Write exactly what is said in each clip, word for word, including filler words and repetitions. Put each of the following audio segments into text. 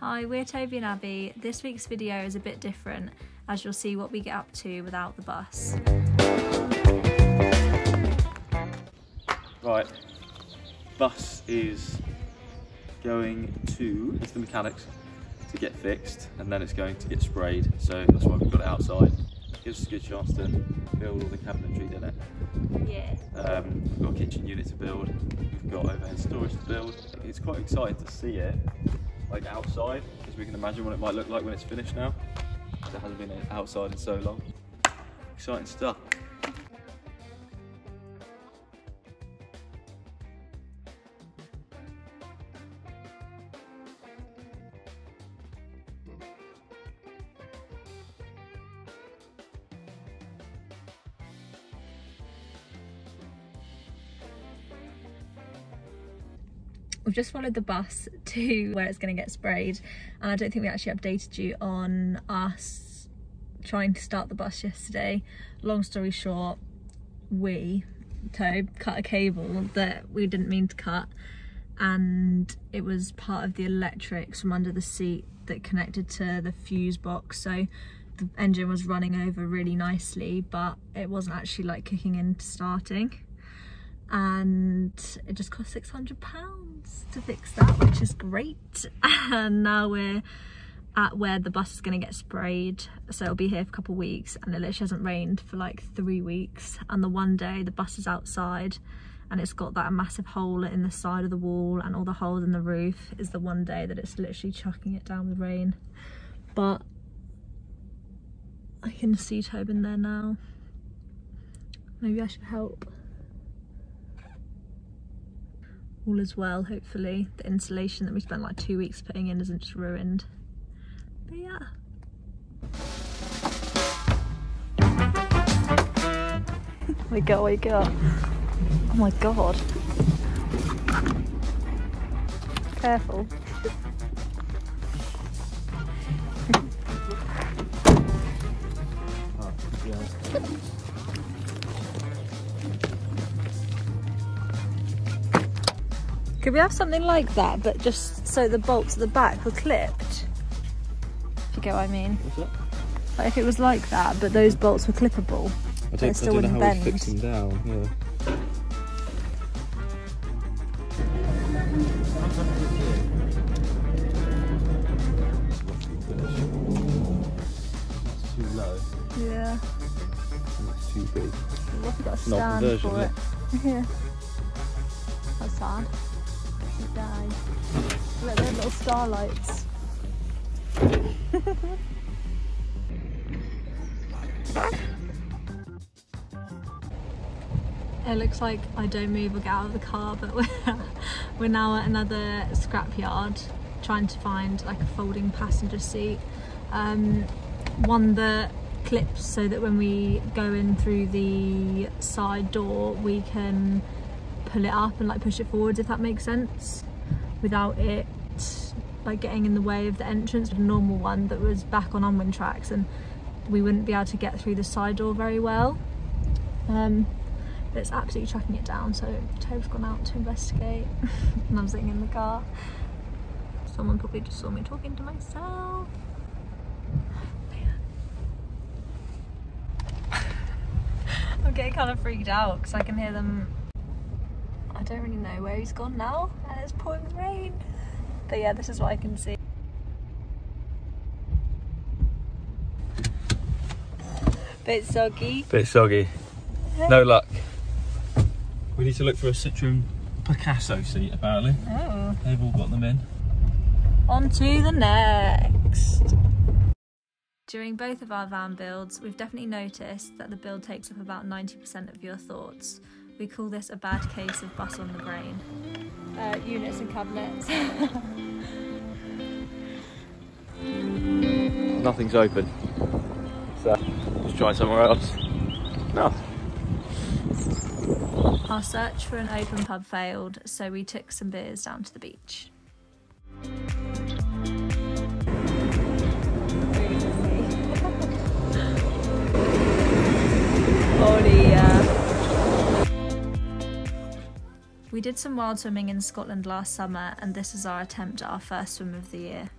Hi, we're Toby and Abbie. This week's video is a bit different, as you'll see what we get up to without the bus. Right, bus is going to, it's the mechanics, to get fixed, and then it's going to get sprayed, so that's why we've got it outside. Gives us a good chance to build all the cabinetry, doesn't it? Yeah. Um, we've got a kitchen unit to build, we've got overhead storage to build. It's quite exciting to see it like outside, because we can imagine what it might look like when it's finished now. It hasn't been outside in so long. Exciting stuff. We've just followed the bus to where it's going to get sprayed, and I don't think we actually updated you on us trying to start the bus yesterday. Long story short, we, Tobe, cut a cable that we didn't mean to cut, and it was part of the electrics from under the seat that connected to the fuse box, so the engine was running over really nicely, but it wasn't actually like kicking into starting. And it just cost six hundred pounds to fix that, which is great. And now we're at where the bus is going to get sprayed, so it'll be here for a couple of weeks, and it literally hasn't rained for like three weeks, and the one day the bus is outside and it's got that massive hole in the side of the wall and all the holes in the roof is the one day that it's literally chucking it down with rain. But I can see Toby in there now. Maybe I should help. All is well, hopefully. The insulation that we spent like two weeks putting in isn't just ruined. But yeah. Wake up, wake up. Oh my god. Careful. Oh, yeah. Could we have something like that, but just so the bolts at the back were clipped? If you get what I mean. What's that? Like if it was like that, but those bolts were clippable. I don't, still I don't know how we fix them down. Yeah. It's too low. Yeah. It's too big. We've got a stand for it. it. Yeah. That's sad. Die. Look, they're little starlights. It looks like I don't move or get out of the car, but we're, we're now at another scrapyard trying to find like a folding passenger seat. Um, one that clips so that when we go in through the side door we can pull it up and like push it forwards, if that makes sense, without it like getting in the way of the entrance. A normal one that was back on Unwin tracks, and we wouldn't be able to get through the side door very well. Um, but it's absolutely tracking it down, so Tobe's gone out to investigate and I'm sitting in the car. Someone probably just saw me talking to myself. I'm getting kind of freaked out because I can hear them. I don't really know where he's gone now, and it's pouring with rain. But yeah, this is what I can see. Bit soggy. Bit soggy. No luck. We need to look for a Citroen Picasso seat, apparently. Oh. They've all got them in. On to the next. During both of our van builds, we've definitely noticed that the build takes up about ninety percent of your thoughts. We call this a bad case of bus on the brain. Uh, units and cabinets. Nothing's open. So, let's try somewhere else. No. Our search for an open pub failed, so we took some beers down to the beach. We did some wild swimming in Scotland last summer, and this is our attempt at our first swim of the year.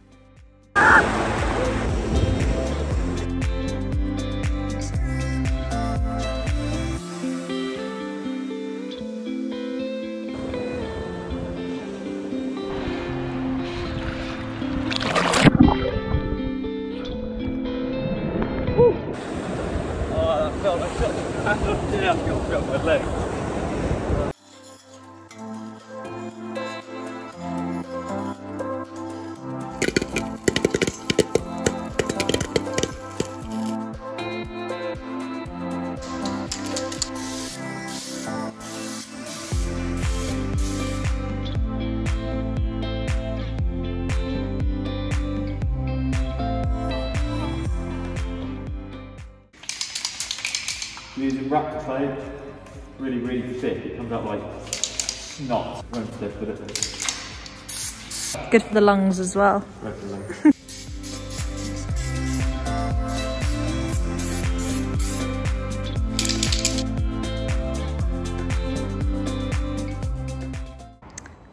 Using Ractophyte, really, really thick. It comes out like snot. Won't stick with it. Good for the lungs as well. Good for the lungs.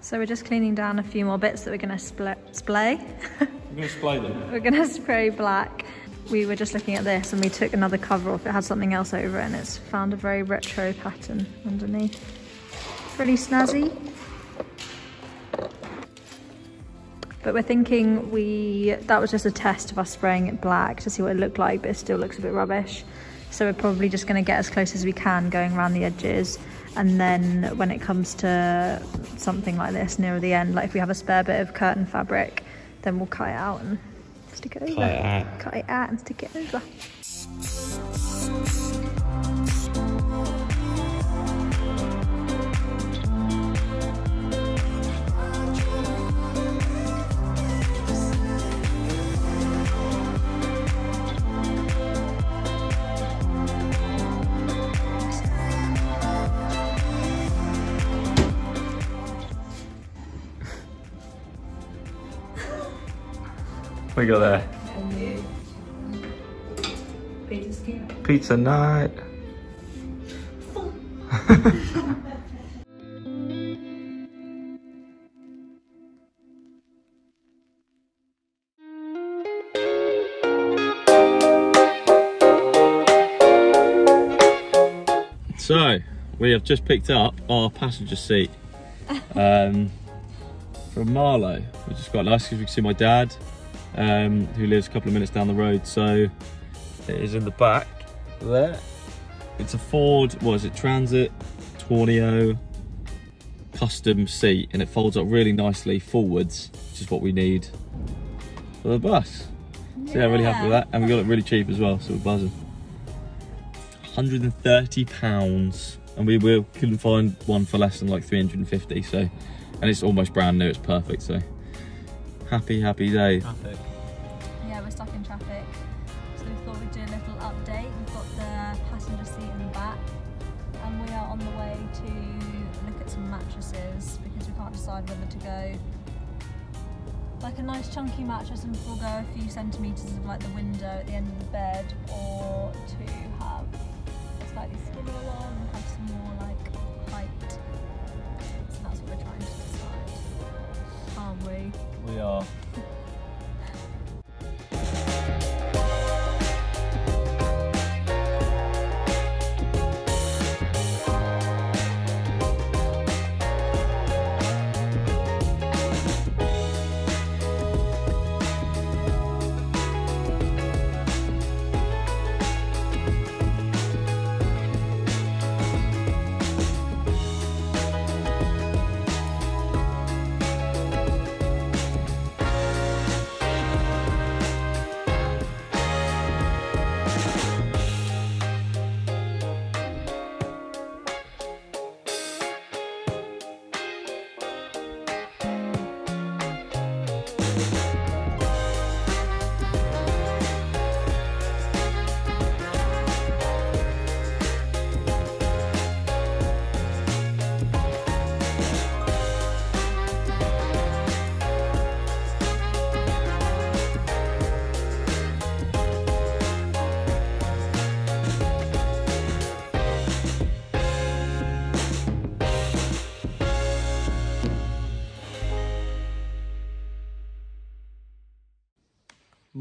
So we're just cleaning down a few more bits that we're going to spl splay. We're going to splay them. We're going to spray black. We were just looking at this and we took another cover off. It had something else over it and it's found a very retro pattern underneath. Pretty snazzy. But we're thinking we, that was just a test of us spraying it black to see what it looked like, but it still looks a bit rubbish. So we're probably just gonna get as close as we can going around the edges. And then when it comes to something like this near the end, like if we have a spare bit of curtain fabric, then we'll cut it out and stick it over. Cut it out. Cut it out and stick it over. We got there. Pizza skin. Pizza night. So we have just picked up our passenger seat um, from Marlow, which is quite nice because we can see my dad. Um, who lives a couple of minutes down the road. So it is in the back there. It's a Ford, what is it, Transit Tourneo custom seat, and it folds up really nicely forwards, which is what we need for the bus. Yeah. So yeah, really happy with that, and we got it really cheap as well, so we're buzzing. one hundred and thirty pounds, and we were, couldn't find one for less than like three hundred and fifty, so, and it's almost brand new, it's perfect, so. Happy, happy day. Traffic. Yeah, we're stuck in traffic. So we thought we'd do a little update. We've got the passenger seat in the back, and we are on the way to look at some mattresses because we can't decide whether to go like a nice chunky mattress and forego a few centimetres of like the window at the end of the bed, or to have a slightly skinnier one and have some more like height. So that's what we're trying to decide, aren't we? We are.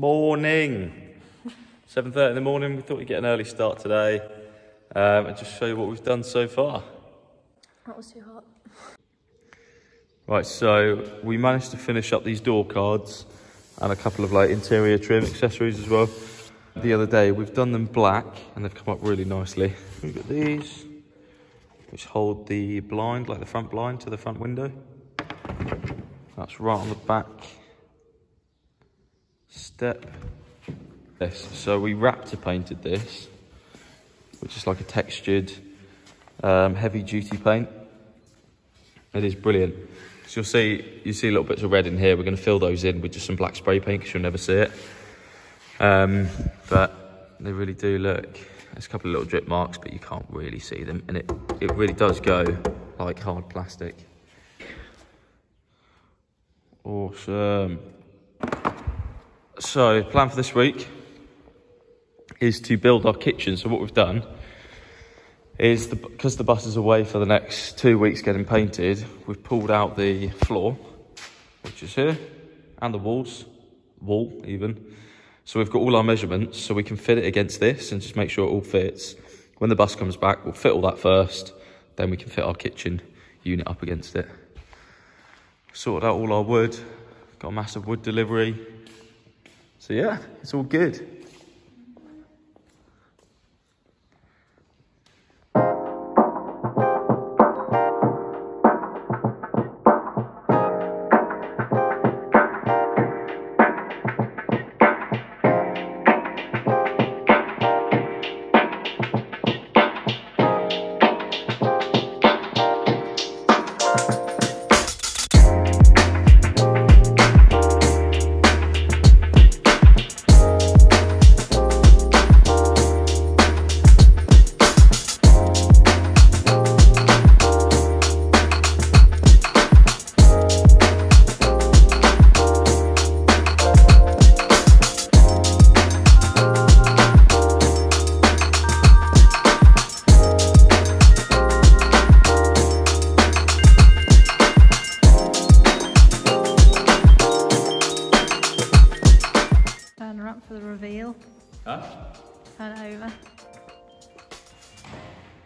morning. seven thirty in the morning, we thought we'd get an early start today um, and just show you what we've done so far. That was too hot. Right, so we managed to finish up these door cards and a couple of like interior trim accessories as well. The other day, we've done them black and they've come up really nicely. We've got these, which hold the blind, like the front blind to the front window. That's right on the back step. This, so we raptor painted this, which is like a textured um, heavy duty paint. It is brilliant. So you'll see, you see little bits of red in here. We're going to fill those in with just some black spray paint because you'll never see it. Um, but they really do look. There's a couple of little drip marks, but you can't really see them. And it, it really does go like hard plastic. Awesome. So plan for this week is to build our kitchen. So what we've done is, the, because the bus is away for the next two weeks getting painted, we've pulled out the floor, which is here, and the walls, wall even. So we've got all our measurements, so we can fit it against this and just make sure it all fits. When the bus comes back, we'll fit all that first, then we can fit our kitchen unit up against it. Sorted out all our wood, got a massive wood delivery. So yeah, it's all good. Huh? Turn it over.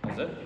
That's it.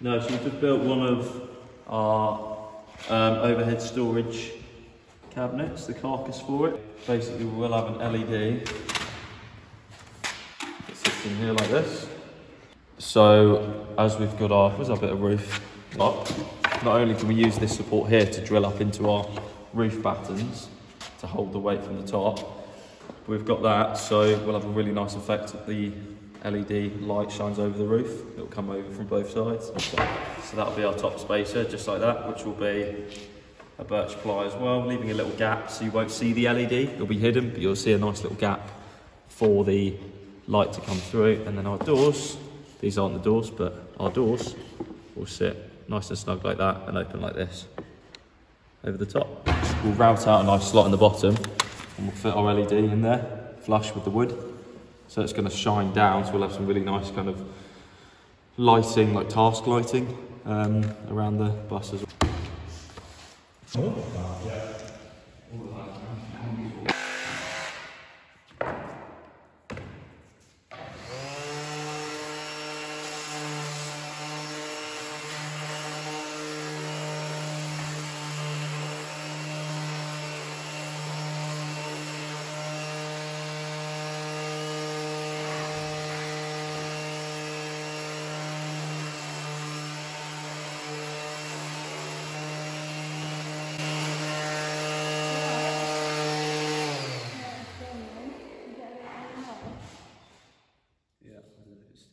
No, so we've just built one of our um, overhead storage cabinets, the carcass for it. Basically, we will have an L E D that sits in here like this. So, as we've got our, where's our bit of roof up, not only can we use this support here to drill up into our roof battens to hold the weight from the top, but we've got that, so we'll have a really nice effect at the L E D light shines over the roof. It'll come over from both sides. So that'll be our top spacer, just like that, which will be a birch ply as well, leaving a little gap so you won't see the L E D. It'll be hidden, but you'll see a nice little gap for the light to come through. And then our doors, these aren't the doors, but our doors will sit nice and snug like that and open like this over the top. We'll route out a nice slot in the bottom and we'll fit our L E D in there, flush with the wood. So it's going to shine down, so we'll have some really nice kind of lighting, like task lighting, um, around the bus as well.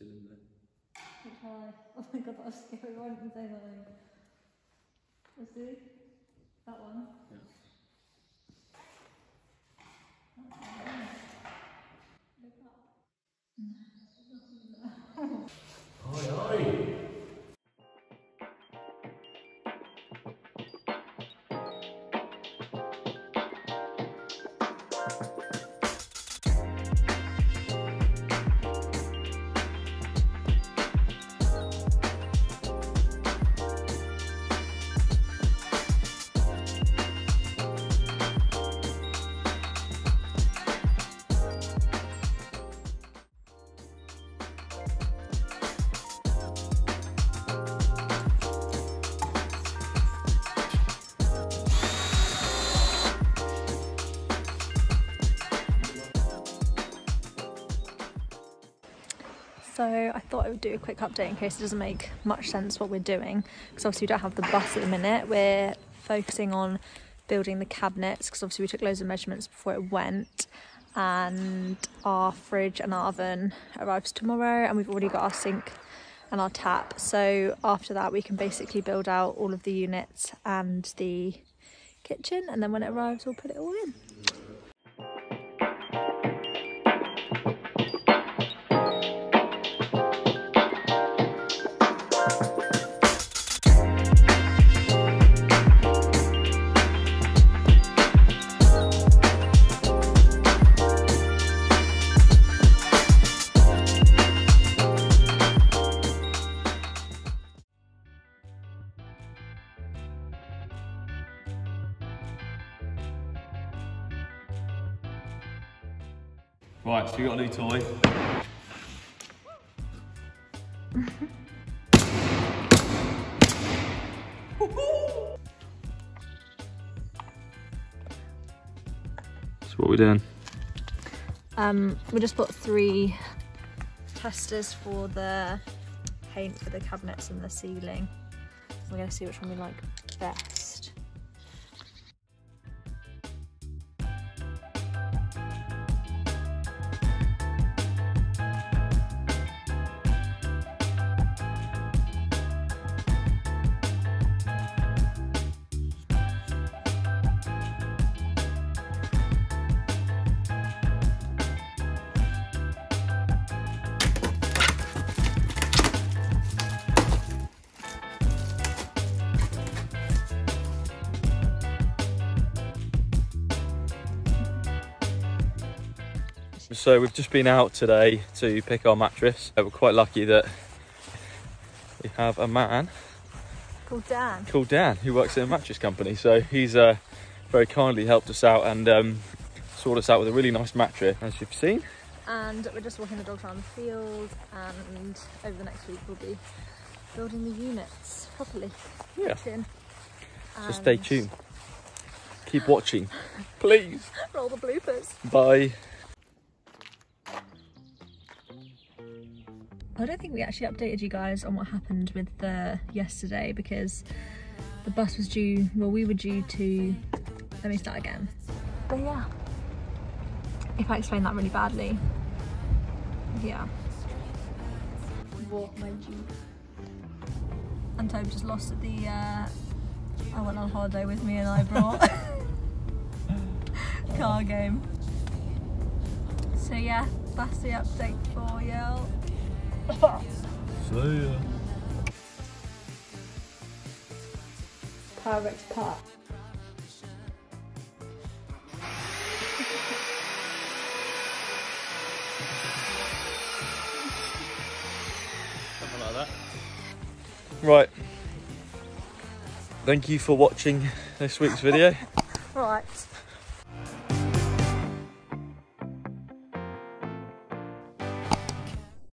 cylinder. Which high? Oh my god, that was scary. Why didn't you say that one? Let's see. That one? Yeah. That's nice. Look up. No, there's nothing there. Oi, oi! So I thought I would do a quick update in case it doesn't make much sense what we're doing, because obviously we don't have the bus at the minute. We're focusing on building the cabinets because obviously we took loads of measurements before it went, and our fridge and our oven arrives tomorrow, and we've already got our sink and our tap. So after that we can basically build out all of the units and the kitchen, and then when it arrives we'll put it all in. Right, so you got a new toy. So what are we doing? Um, we just bought three testers for the paint for the cabinets and the ceiling. We're gonna see which one we like best. So we've just been out today to pick our mattress. We're quite lucky that we have a man called Dan, called Dan who works at a mattress company. So he's uh, very kindly helped us out and um, sorted us out with a really nice mattress, as you've seen. And we're just walking the dogs around the field, and over the next week we'll be building the units properly. Yeah. So and stay tuned. Keep watching, please. Roll the bloopers. Bye. I don't think we actually updated you guys on what happened with the yesterday, because the bus was due, well we were due to, let me start again. But yeah, if I explained that really badly, yeah. What made you? And Toby just lost at the, uh, I went on holiday with me and I brought car game. So yeah, that's the update for y'all. See ya. Perfect part. Something like that. Right. Thank you for watching this week's video. Right.